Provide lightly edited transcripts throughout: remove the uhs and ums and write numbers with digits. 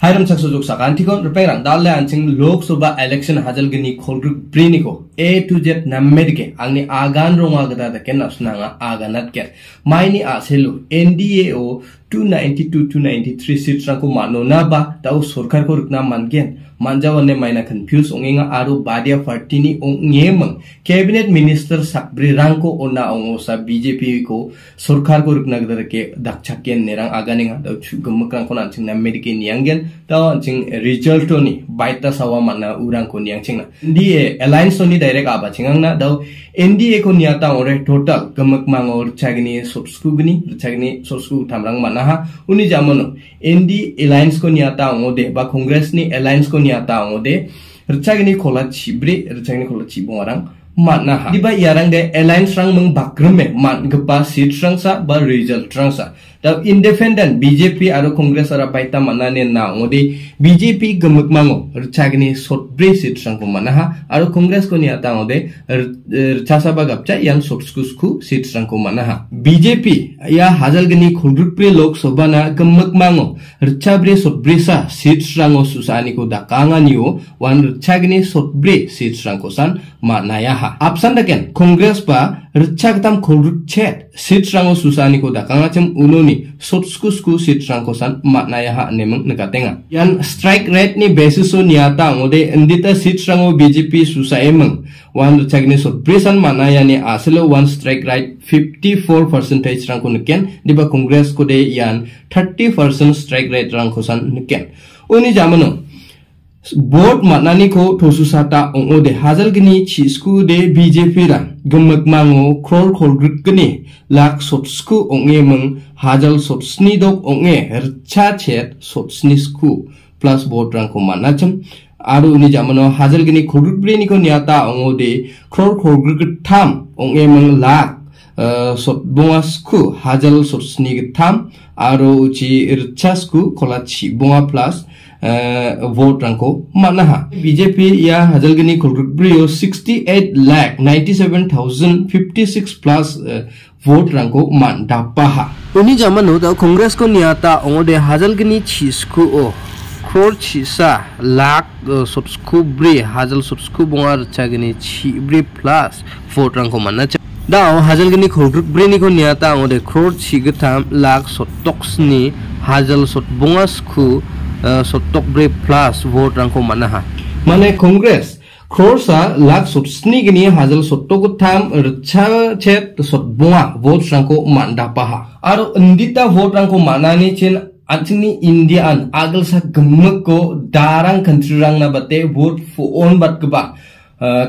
Hiram Saksuzuk Sakantikon, Repairang, Dalla and Sing Lok Sabha election Hazelgini Kolgru Briniko, A to Jet Namedke, Angi Agan Romagada, the Kenas Nanga, Aganatke, Mini Aselu, NDAO 292-293 seats Ranko Manonaba, Tau Sorkarko Rukna Mangen, Manjawane Mina confused Onginga Aru Badia Fartini Ong Yemen, Cabinet Minister Sabri Ranko Ona Ongosa, BJP Ko, Sorkarko Ruknagrake, Dakchaken Nerang Aganinga, the Chukumakankon Sing Namedikin Yangen. Tawang cing result ni baita sawa mana urang ko niang cing na NDA alliance ni direct apa cingang na daw NDA ko niya tang orang total gemak mangor cagni subsku tamrang mana ha uni jamono NDA alliance ko niya tang ode ba Congress ni alliance ko niya tang ode rcagni kolat cibong orang mana ha diba iarang de alliance rang mengbakreme man gepa seat rang sa ba result rang sa. The independent BJP aro Congress ara paita manane na ngode BJP gemukmango rchagni sotbre seat rangko manaha aro Congress ko ni ata ngode rchasaba gapcha yang sotskusku seat rangko manaha BJP ya hajalgni khudrupre Lok Sabha na gemukmango rchabre sotbre sa seat rango susani ko dakanga niyo wan rchagni sotbre seat rangko san manayaha absan daken Congress pa rchagtam khudrupchet seat rango susani ko dakanga chem uno Sotskusku sitrangkosan matnayaha nemang nekatenga. Yan strike rate ni basis so niata ngode endita sitrango BJP susaemang. Wan rchagni sotbresan matnaya ni aselo one strike rate 54% rangko neken diba Congress kode yan 30% strike rate rangkosan neken. Uni jamano. Board matnani ko tosusata ongode hajalgini chisku de BJP ra gemagmango krol kolgrukgni lak sotsku ongemang hajal sotsni dok onge rchachet sotsni sku plus board rang ko manachem aru uni jamano hajalgini kolgrukbreni ko niata ongode krol kolgruktam ongemang lak Bunga sku hajal sotsni tham aru uchi rchasku kolachi bunga plus vote ranko manaha BJP ya hajalgini kolgrukbriyo 68,97,056 plus vote ranko man dapaha uni jamano da Congress ko niata ongode hajalgini chisku o Kor chisa lak sotsku bri hajal sotsku bunga rchagini chibri plus vote ranko manacha Dao hajalgini kolgruk brini ko niata ongode kror chigatam lak sotoksni hajal sot bunga sku sotok bre plus vote rangko manaha mane Congress Crossa lak sotsni gini hajal sotokutam rcha chet sotbunga vote rangko mandapaha aro ndita vote rangko manani chin Anthony Indian agal sa gemek ko darang country rang na bate vote for on bat keba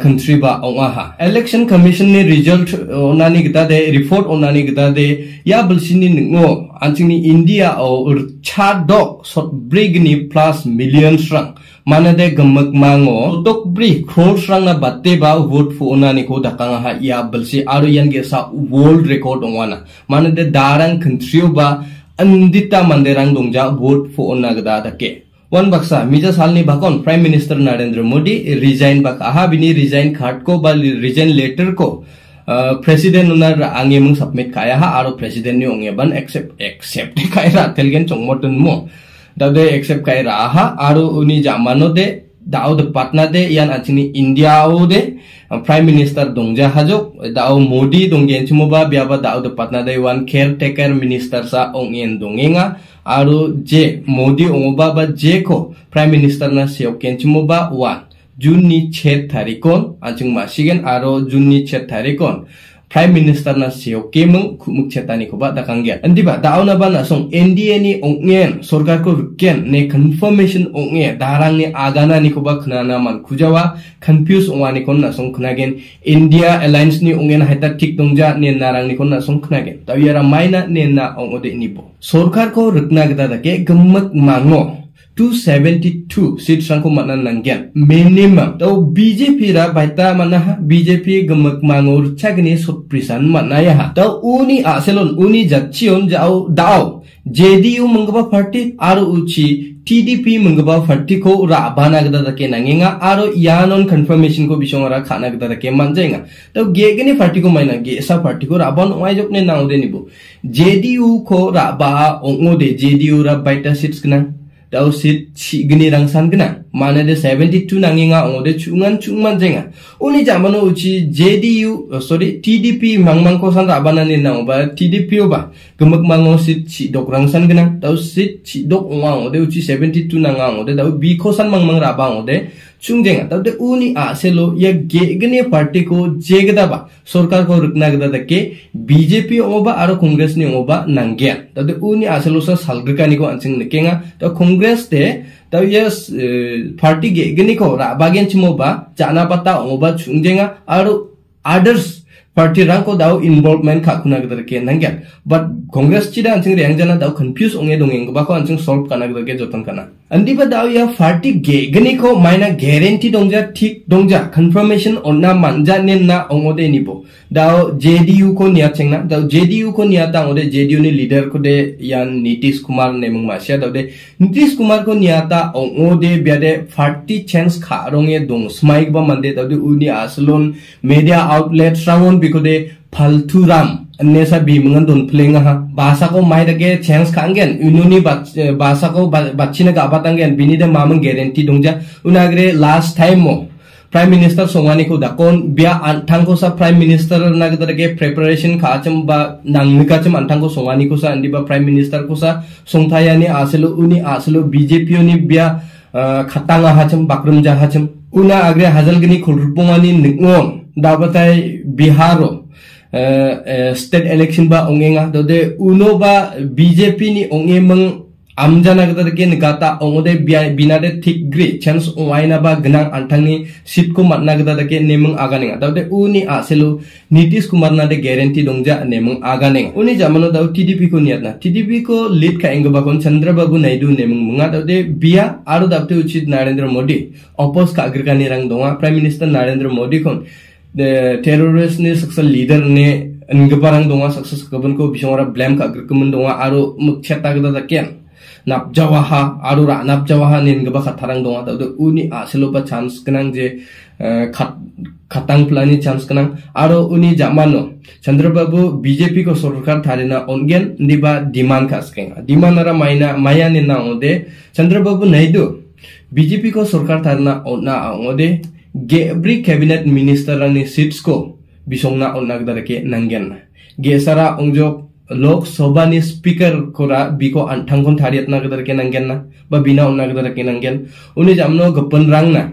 country ba ongaha election commission ni result onani gitade report onani gitade ya bulsini ningo anchini India o chadok sotbrigni plus millions rang manade gamak mango dokbri crores rang na batte ba vote fu onani ko dakangaha ya bulsi aru yan ge sa world record ongwana manade darang country ba andita manderang dongja vote fu onagda dake One baksa, Mija Salni Bakon, Prime Minister Narendra Modi, resign bak ahabini resign khatko ba resign letter ko. President unar angemung submit kaya ha, aro president ni ongeban accept kaya ra, telgen chongmotun mo. Dawde accept kaya ra ha, aro uni jamano de, dao de patna de, yan achini India o de, Prime Minister dongja hajok, dao Modi donggen chumoba, biaba dao de patna de, one caretaker minister sa ongen dongenga. Aro J Modi ongoba ba J ko Prime Minister na seoken chimoba wan June ni 6 tarikon anjing masigen aro June ni 6 tarikon Prime Minister na seoke mung kumuk chetani ko ba dakangge andi ba dauna ba na song NDA ni ongen sorkar ko rukken ne confirmation onge darang ni agana ni ko ba khana man khujawa confuse ongani kon na song khnagen India alliance ni ongen haita thik dongja ne narang ni kon na song khnagen tawira maina ne na ongode ni bo सरकार को रुकना गदा दके गम्मत मांगो 272 seat संको मानना नंगेन minimum तो BJP रा बायता मानहा BJP गम्मत मांगो रछागनी सप्रिसान मानया तो उनी आसेलोन उनी जाचियोन जाओ दाओ जेडीयू मंगबा पार्टी आरो उची TDP मंगबा फट्टी को राबाना गदा दके नंगेगा आरो यानोन कंफर्मेशन को बिसोंरा खाना गदा दके मान जाएगा तो गेगनी पार्टी को मायना गे ऐसा पार्टी को राबान ओमायजोक ने नाउ देनिबो जेडीयू को राबा ओंगो दे जेडीयू रा बायटा सीट्स कना Dau sit chigni rangsan gina. Mana de 72 nanginga ongode chungan chungman jenga. Uni jamano uchi JDU, sorry TDP mangmang kosan rabana nina oba TDP oba. Gemak mango sit chidok rangsan gina. Dau sit chidok onga ongode uchi 72 nanga ongode. Dau B kosan mangmang rabang ongode chung jenga. Dau de uni aselo ya gegene party ko jegda ba. Sorkar ko rukna gda dake BJP oba aro Congress ni oba nanggea. Dau de uni aselo sa salgakani ko ansing nikenga. Dau Congress te Tau yes party ge geniko ra bagian chimoba jana pata oba chungjenga aru others party rangko dau involvement khakuna gderke nangyan but Congress chida ansing reng jana dau confuse onge dongeng ko bako ansing solve kana gderke jotan kana andi ba dau ya party ge geniko maina guarantee dongja thik dongja confirmation onna manja nenna ongode nibo dau JDU ko niya chengna dau JDU ko niya ta ode JDU ni leader ko de yan Nitish Kumar nemung masya dau de Nitish Kumar ko niya ta ode biade party chance kharonge dong smike ba mande dau de uni aslon media outlet rawon bikode Palthuram Nessa Bimangan don't playing aha. Basako might again chance kangen. Ununi Basako Bachina Gabatangan Binida Maman guarantee Dungja Unagre last time mo. Prime Minister Songaniko Dakon Bia Antangosa Prime Minister Nagadage preparation Kachamba Nangikacham Antango Songanikosa and Diba Prime Minister Kosa Songtayani Aselo Uni Aselo BJP Uni Bia Katanga Hacham Bakrumja Hacham Una Agre Hazalgini Kurpumani Nikon Dabatai Biharo state election ba ongenga dode uno ba BJP ni onge mang amjana gadarke nikata ongode binade thikgre chance oaina ba gnang antangni sit ko matna gadarke nemang aganinga dode uni aselo Nitish Kumar na de guarantee dongja nemang aganinga uni jamano dau TDP ko niatna TDP ko lead ka engba kon Chandra Babu Naidu nemang munga dode bia aru dapte uchit Narendra Modi oppose ka agre kani rang donga Prime Minister Narendra Modi kon The terrorist ne success leader ne ngbarang donga success kaban ko bishongara blame ka agreement donga aro mukcheta gada taken nap jawaha aro ra nap jawaha ne ngba khatharang donga da uni aselo ba chance kanang je khatang plani chance kanang aro uni jamano Chandra Babu BJP ko sarkar tharina ongen diba demand khas kenga demand ara maina maya ne na ode Chandra Babu Naidu BJP ko sarkar tharna ona ode Every cabinet minister ni seats ko bisongna onak darake nangen ge sara ongjok Lok Sabha ni speaker kora biko anthangkon thariatna darake nangen na ba bina onak darake nangen uni jamno gapan rang na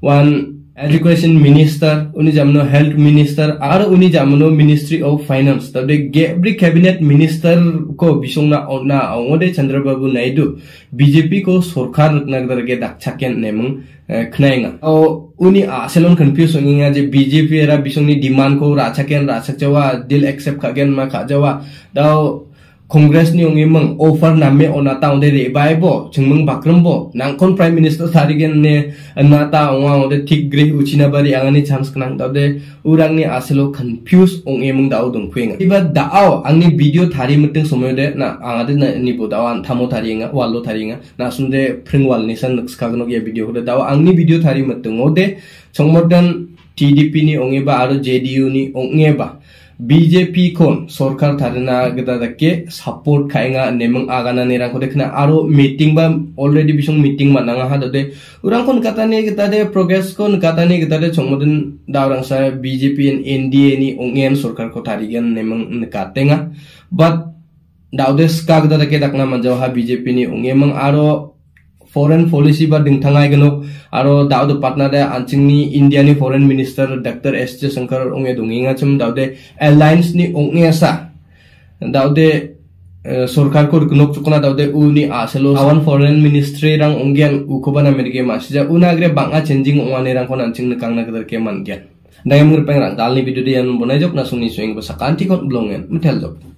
one education minister uni jamno health minister aro uni jamno ministry of finance tabe every cabinet minister ko bisongna onna ongode Chandra Babu Naidu BJP ko sarkar nak darake dakchaken nemung khnainga Uni aselon confuse onginga je BJP era bisongni demand ko rachaken rachakjawa deal accept kagen ma khajawa dau Congress ni ongimang offer namme onata onde rebai bo chungmang bakram bo nangkon Prime Minister sarigen ne anata onga onde thik gre uchina bari angani chance kanang dawde urangni aselo confuse ongimang dau dongkhuinga iba dao angni video thari miting somoyde na angade ni bodawan thamo tharinga wallo tharinga na sunde phringwal ni san nxkagno ge video ko dao angni video thari mitungode chongmodan TDP ni ongeba aro JDU ni ongeba BJP kon sarkar tharina gdadake support khainga nemang agana nerang ko dekhna aro meeting ba already bisong meeting mananga ha dode urang kon katane gdade progress kon katane gdade chongmodin dawrang sa BJP and NDA ni ongen sarkar ko tharigen nemang nkatenga but dawdes ka gdadake dakna manjawha BJP ni ongemang aro Foreign policy ba dingthangai gano aro daude partner da anchingni India ni foreign minister Dr. S J Shankar onge dunginga chum daude alliance ni onge sa daude sarkar ko gnok chukna daude uni aselo awan foreign ministry rang ongen ukobana merge masja unagre banga changing ongane rang kon anching nakangna kadar ke mangyan dai mur pengrang dalni video de yan bonai jok na suni swing ba sakanti kon blongen metel jok